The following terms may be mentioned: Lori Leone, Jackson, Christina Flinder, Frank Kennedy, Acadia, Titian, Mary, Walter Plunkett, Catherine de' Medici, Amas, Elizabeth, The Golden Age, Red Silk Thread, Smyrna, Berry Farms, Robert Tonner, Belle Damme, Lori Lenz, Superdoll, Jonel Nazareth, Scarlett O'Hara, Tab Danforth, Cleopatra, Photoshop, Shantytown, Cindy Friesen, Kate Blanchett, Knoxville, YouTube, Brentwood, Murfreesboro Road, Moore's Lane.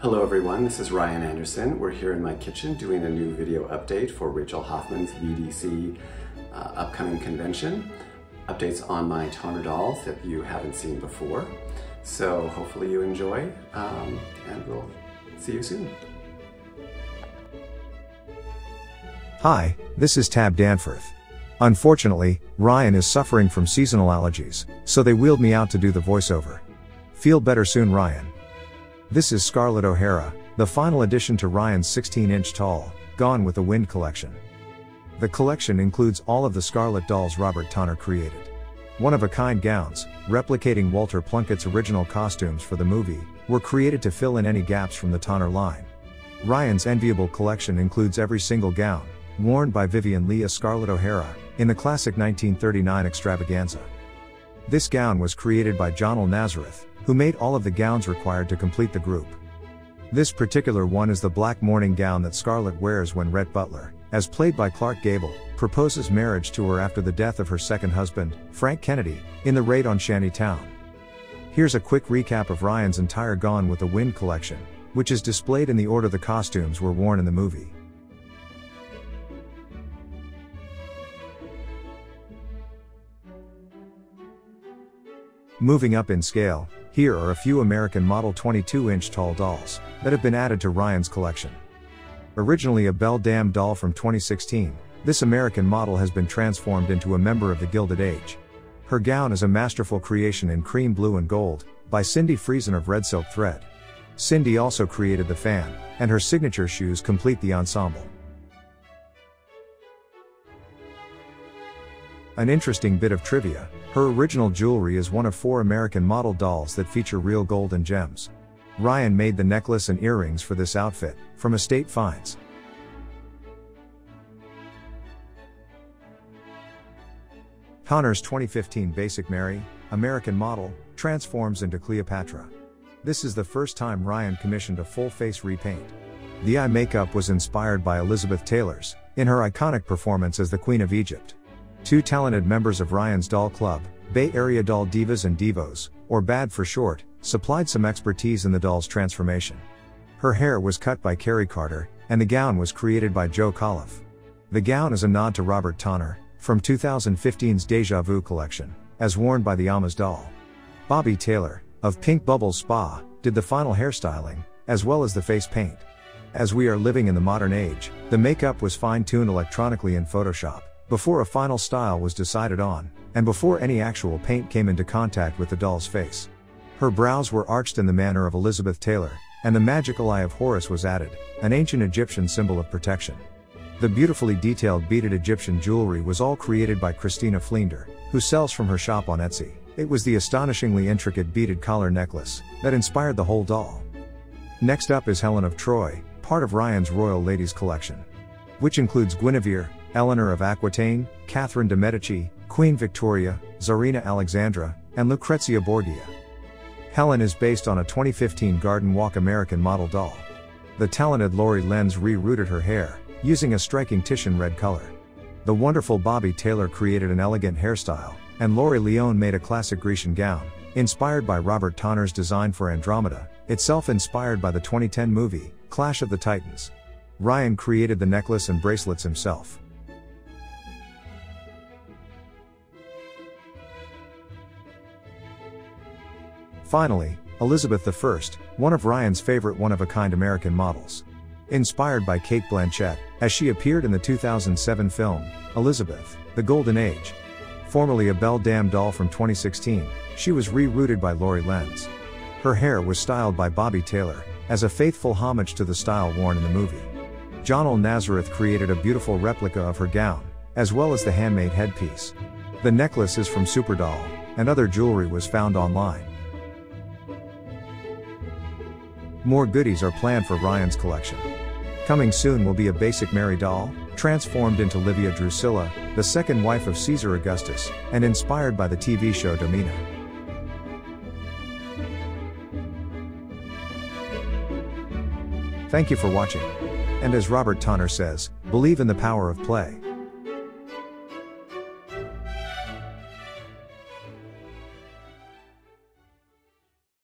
Hello everyone, this is Ryan Andersen. We're here in my kitchen doing a new video update for Rachel Hoffman's VDC upcoming convention. Updates on my toner dolls that you haven't seen before. So hopefully you enjoy and we'll see you soon. Hi, this is Tab Danforth. Unfortunately, Ryan is suffering from seasonal allergies, so they wheeled me out to do the voiceover. Feel better soon, Ryan. This is Scarlett O'Hara, the final addition to Ryan's 16-inch tall, Gone with the Wind collection. The collection includes all of the Scarlett dolls Robert Tonner created. One-of-a-kind gowns, replicating Walter Plunkett's original costumes for the movie, were created to fill in any gaps from the Tonner line. Ryan's enviable collection includes every single gown, worn by Vivian Lee as Scarlett O'Hara, in the classic 1939 extravaganza. This gown was created by Jonel Nazareth, who made all of the gowns required to complete the group. This particular one is the black mourning gown that Scarlett wears when Rhett Butler, as played by Clark Gable, proposes marriage to her after the death of her second husband, Frank Kennedy, in the raid on Shantytown. Here's a quick recap of Ryan's entire Gone with the Wind collection, which is displayed in the order the costumes were worn in the movie. Moving up in scale, here are a few American model 22-inch tall dolls that have been added to Ryan's collection. Originally a Belle Damme doll from 2016, this American model has been transformed into a member of the Gilded Age. Her gown is a masterful creation in cream blue and gold, by Cindy Friesen of Red Silk Thread. Cindy also created the fan, and her signature shoes complete the ensemble. An interesting bit of trivia, her original jewelry is one of four American model dolls that feature real gold and gems. Ryan made the necklace and earrings for this outfit, from estate finds. Connor's 2015 basic Mary, American model, transforms into Cleopatra. This is the first time Ryan commissioned a full-face repaint. The eye makeup was inspired by Elizabeth Taylor's, in her iconic performance as the Queen of Egypt. Two talented members of Ryan's doll club, Bay Area Doll Divas and Divos, or BAD for short, supplied some expertise in the doll's transformation. Her hair was cut by Kerry Carter, and the gown was created by Joe Califf. The gown is a nod to Robert Tonner, from 2015's Deja Vu collection, as worn by the Amas doll. Bobby Taylor, of Pink Bubbles Spa, did the final hairstyling, as well as the face paint. As we are living in the modern age, the makeup was fine-tuned electronically in Photoshop, before a final style was decided on, and before any actual paint came into contact with the doll's face. Her brows were arched in the manner of Elizabeth Taylor, and the magical eye of Horus was added, an ancient Egyptian symbol of protection. The beautifully detailed beaded Egyptian jewelry was all created by Christina Flinder, who sells from her shop on Etsy. It was the astonishingly intricate beaded collar necklace that inspired the whole doll. Next up is Helen of Troy, part of Ryan's Royal Ladies collection, which includes Guinevere, Eleanor of Aquitaine, Catherine de' Medici, Queen Victoria, Tsarina Alexandra, and Lucrezia Borgia. Helen is based on a 2015 Garden Walk American model doll. The talented Lori Lenz re-rooted her hair, using a striking Titian red color. The wonderful Bobby Taylor created an elegant hairstyle, and Lori Leone made a classic Grecian gown, inspired by Robert Tonner's design for Andromeda, itself inspired by the 2010 movie, Clash of the Titans. Ryan created the necklace and bracelets himself. Finally, Elizabeth I, one of Ryan's favorite one-of-a-kind American models. Inspired by Kate Blanchett, as she appeared in the 2007 film, Elizabeth, The Golden Age. Formerly a Belle Damme doll from 2016, she was re-rooted by Lori Lenz. Her hair was styled by Bobby Taylor, as a faithful homage to the style worn in the movie. Jonel Nazareth created a beautiful replica of her gown, as well as the handmade headpiece. The necklace is from Superdoll, and other jewelry was found online. More goodies are planned for Ryan's collection. Coming soon will be a basic Mary doll, transformed into Livia Drusilla, the second wife of Caesar Augustus, and inspired by the TV show Domina. Thank you for watching. And as Robert Tonner says, believe in the power of play.